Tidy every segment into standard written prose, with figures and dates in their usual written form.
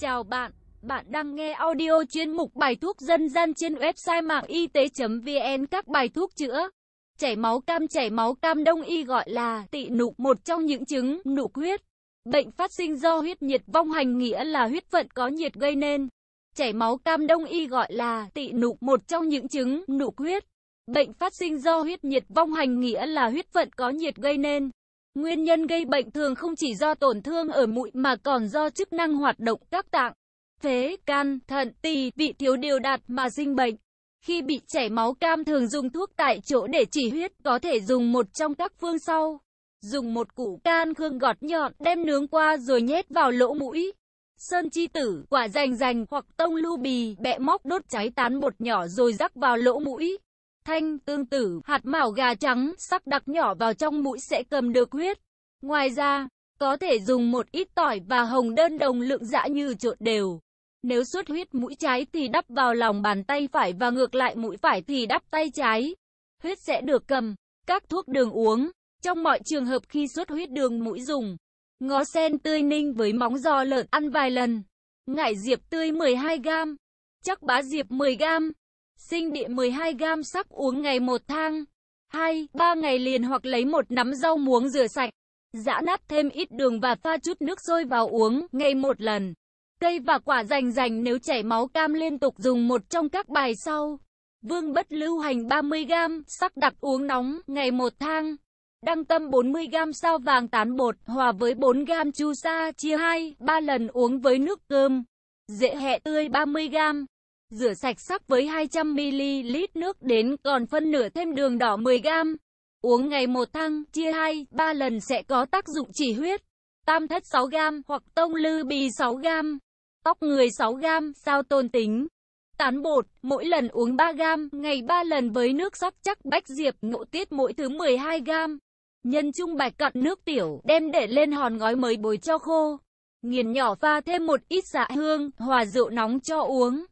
Chào bạn, bạn đang nghe audio chuyên mục bài thuốc dân gian trên website mạng y tế.vn. Các bài thuốc chữa chảy máu cam đông y gọi là tỵ nục, một trong những chứng nục huyết. Bệnh phát sinh do huyết nhiệt vong hành, nghĩa là huyết phận có nhiệt gây nên. Chảy máu cam đông y gọi là tỵ nục, một trong những chứng nục huyết. Bệnh phát sinh do huyết nhiệt vong hành, nghĩa là huyết phận có nhiệt gây nên. Nguyên nhân gây bệnh thường không chỉ do tổn thương ở mũi mà còn do chức năng hoạt động các tạng, phế, can, thận, tỳ, vị thiếu điều đạt mà sinh bệnh. Khi bị chảy máu cam thường dùng thuốc tại chỗ để chỉ huyết, có thể dùng một trong các phương sau. Dùng một củ can khương gọt nhọn, đem nướng qua rồi nhét vào lỗ mũi. Sơn chi tử, quả rành hoặc tông lưu bì, bẻ móc đốt cháy tán bột nhỏ rồi rắc vào lỗ mũi. Thanh, tương tử, hạt mảo gà trắng, sắc đặc nhỏ vào trong mũi sẽ cầm được huyết. Ngoài ra, có thể dùng một ít tỏi và hồng đơn đồng lượng dã như trộn đều. Nếu xuất huyết mũi trái thì đắp vào lòng bàn tay phải và ngược lại mũi phải thì đắp tay trái. Huyết sẽ được cầm. Các thuốc đường uống. Trong mọi trường hợp khi xuất huyết đường mũi dùng ngó sen tươi ninh với móng giò lợn ăn vài lần. Ngải diệp tươi 12g, chắc bá diệp 10g. Sinh địa 12g, sắc uống ngày 1 thang, 2-3 ngày liền hoặc lấy một nắm rau muống rửa sạch, giã nát thêm ít đường và pha chút nước sôi vào uống, ngày 1 lần. Cây và quả rành nếu chảy máu cam liên tục dùng một trong các bài sau. Vương bất lưu hành 30g, sắc đặc uống nóng, ngày 1 thang. Đăng tâm 40g, sao vàng tán bột, hòa với 4g chu sa, chia 2-3 lần uống với nước cơm. Dễ hẹ tươi 30g. Rửa sạch sắc với 200ml nước đến còn phân nửa thêm đường đỏ 10g. Uống ngày 1 thang, chia 2-3 lần sẽ có tác dụng chỉ huyết. Tam thất 6g hoặc tông lư bì 6g. Tóc người 6g, sao tôn tính. Tán bột, mỗi lần uống 3g, ngày 3 lần với nước sắc chắc bách diệp ngộ tiết mỗi thứ 12g. Nhân chung bạch cặn nước tiểu, đem để lên hòn ngói mới bồi cho khô. Nghiền nhỏ pha thêm một ít dạ hương, hòa rượu nóng cho uống.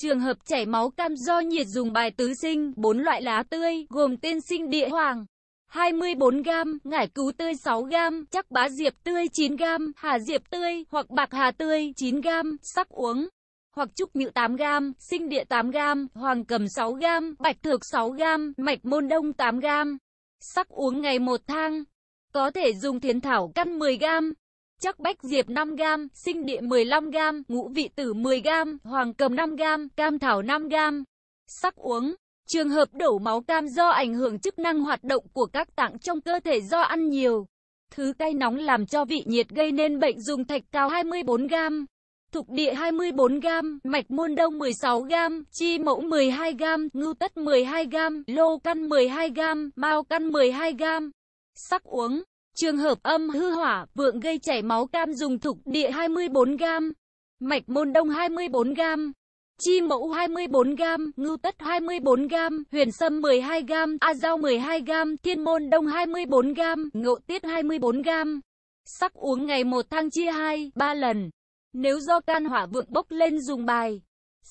Trường hợp chảy máu cam do nhiệt dùng bài tứ sinh, 4 loại lá tươi, gồm tiên sinh địa hoàng, 24g, ngải cứu tươi 6g, chắc bá diệp tươi 9g, hà diệp tươi, hoặc bạc hà tươi 9g, sắc uống, hoặc trúc nhự 8g, sinh địa 8g, hoàng cầm 6g, bạch thược 6g, mạch môn đông 8g, sắc uống ngày 1 thang, có thể dùng thiến thảo căn 10g. Chắc bách diệp 5g, sinh địa 15g, ngũ vị tử 10g, hoàng cầm 5g, cam thảo 5g. Sắc uống. Trường hợp đổ máu cam do ảnh hưởng chức năng hoạt động của các tạng trong cơ thể do ăn nhiều thứ cay nóng làm cho vị nhiệt gây nên bệnh, dùng thạch cao 24g, thục địa 24g, mạch môn đông 16g, chi mẫu 12g, ngưu tất 12g, lô căn 12g, mao căn 12g. Sắc uống. Trường hợp âm hư hỏa, vượng gây chảy máu cam dùng thục địa 24g, mạch môn đông 24g, chi mẫu 24g, ngưu tất 24g, huyền sâm 12g, a dao 12g, thiên môn đông 24g, ngộ tiết 24g. Sắc uống ngày 1 thang, chia 2-3 lần. Nếu do can hỏa vượng bốc lên dùng bài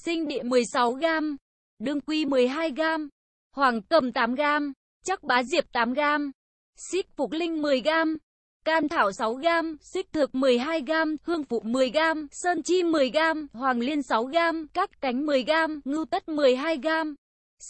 sinh địa 16g, đương quy 12g, hoàng cầm 8g, chắc bá diệp 8g. Xích phục linh 10g, can thảo 6g, xích thược 12g, hương phụ 10g, sơn chi 10g, hoàng liên 6g, cát cánh 10g, ngưu tất 12g.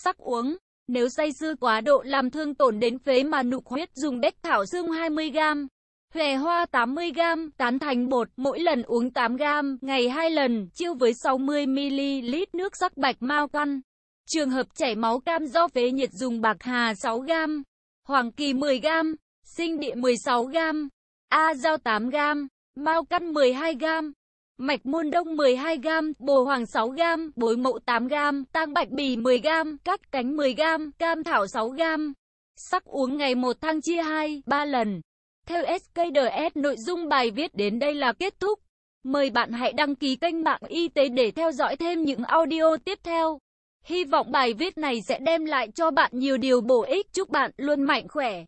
Sắc uống. Nếu say sưa quá độ làm thương tổn đến phế mà nục huyết, dùng bách thảo xương 20g, huệ hoa 80g, tán thành bột, mỗi lần uống 8g, ngày 2 lần, chiêu với 60ml nước sắc bạch mao căn. Trường hợp chảy máu cam do phế nhiệt dùng bạc hà 6g, hoàng kỳ 10g, sinh địa 16g, a dao 8g, mao căn 12g, mạch môn đông 12g, bồ hoàng 6g, bối mậu 8g, tang bạch bì 10g, cát cánh 10g, cam thảo 6g. Sắc uống ngày 1 thang, chia 2-3 lần. Theo SKDS, nội dung bài viết đến đây là kết thúc. Mời bạn hãy đăng ký kênh mạng y tế để theo dõi thêm những audio tiếp theo. Hy vọng bài viết này sẽ đem lại cho bạn nhiều điều bổ ích. Chúc bạn luôn mạnh khỏe.